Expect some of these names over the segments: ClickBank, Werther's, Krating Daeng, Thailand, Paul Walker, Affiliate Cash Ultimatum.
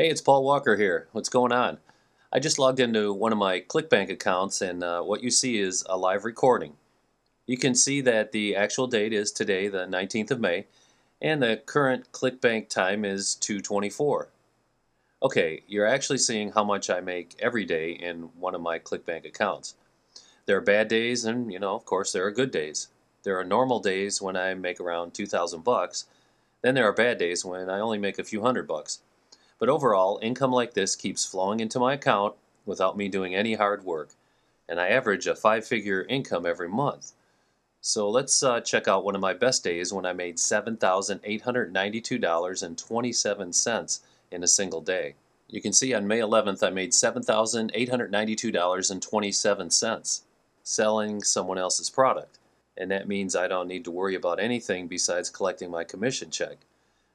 Hey, it's Paul Walker here. What's going on? I just logged into one of my ClickBank accounts, and what you see is a live recording. You can see that the actual date is today, the 19th of May, and the current ClickBank time is 2:24. Okay, you're actually seeing how much I make every day in one of my ClickBank accounts. There are bad days, and of course, there are good days. There are normal days when I make around 2,000 bucks. Then there are bad days when I only make a few hundred bucks. But overall, income like this keeps flowing into my account without me doing any hard work, and I average a five-figure income every month. So let's check out one of my best days when I made $7,892.27 in a single day. You can see on May 11th I made $7,892.27 selling someone else's product, and that means I don't need to worry about anything besides collecting my commission check.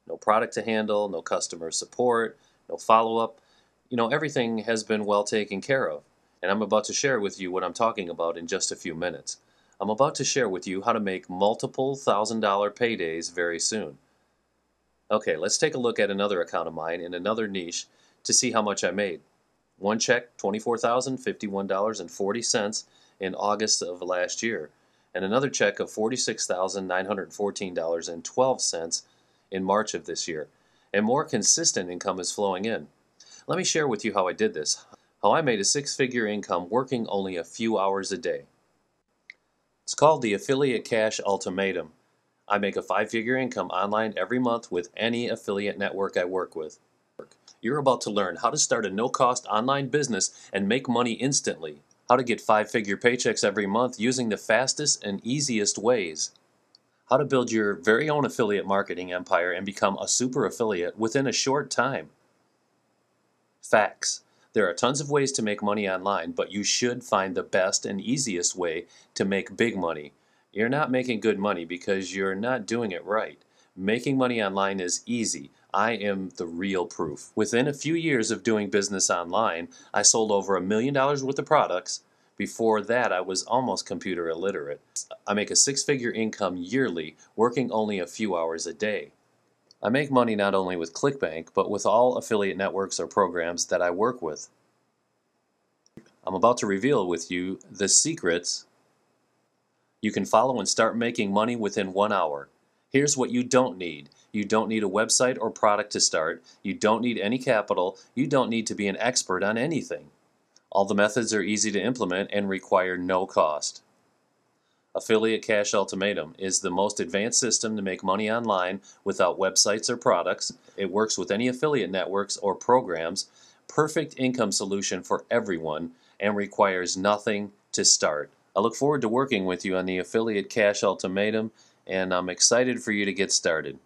No product to handle, no customer support, no follow-up. Everything has been well taken care of. And I'm about to share with you what I'm talking about in just a few minutes. I'm about to share with you how to make multiple $1,000 paydays very soon. Okay, let's take a look at another account of mine in another niche to see how much I made. One check, $24,051.40 in August of last year, and another check of $46,914.12 in March of this year, and more consistent income is flowing in. Let me share with you how I did this, how I made a six-figure income working only a few hours a day. It's called the Affiliate Cash Ultimatum. I make a five-figure income online every month with any affiliate network I work with. You're about to learn how to start a no-cost online business and make money instantly, how to get five-figure paychecks every month using the fastest and easiest ways, how to build your very own affiliate marketing empire and become a super affiliate within a short time. Facts. There are tons of ways to make money online, but you should find the best and easiest way to make big money. You're not making good money because you're not doing it right. Making money online is easy. I am the real proof. Within a few years of doing business online, I sold over $1 million worth of products. Before that, I was almost computer illiterate. I make a six-figure income yearly, working only a few hours a day. I make money not only with ClickBank, but with all affiliate networks or programs that I work with. I'm about to reveal with you the secrets you can follow and start making money within 1 hour. Here's what you don't need. You don't need a website or product to start. You don't need any capital. You don't need to be an expert on anything. All the methods are easy to implement and require no cost. Affiliate Cash Ultimatum is the most advanced system to make money online without websites or products. It works with any affiliate networks or programs, perfect income solution for everyone, and requires nothing to start. I look forward to working with you on the Affiliate Cash Ultimatum, and I'm excited for you to get started.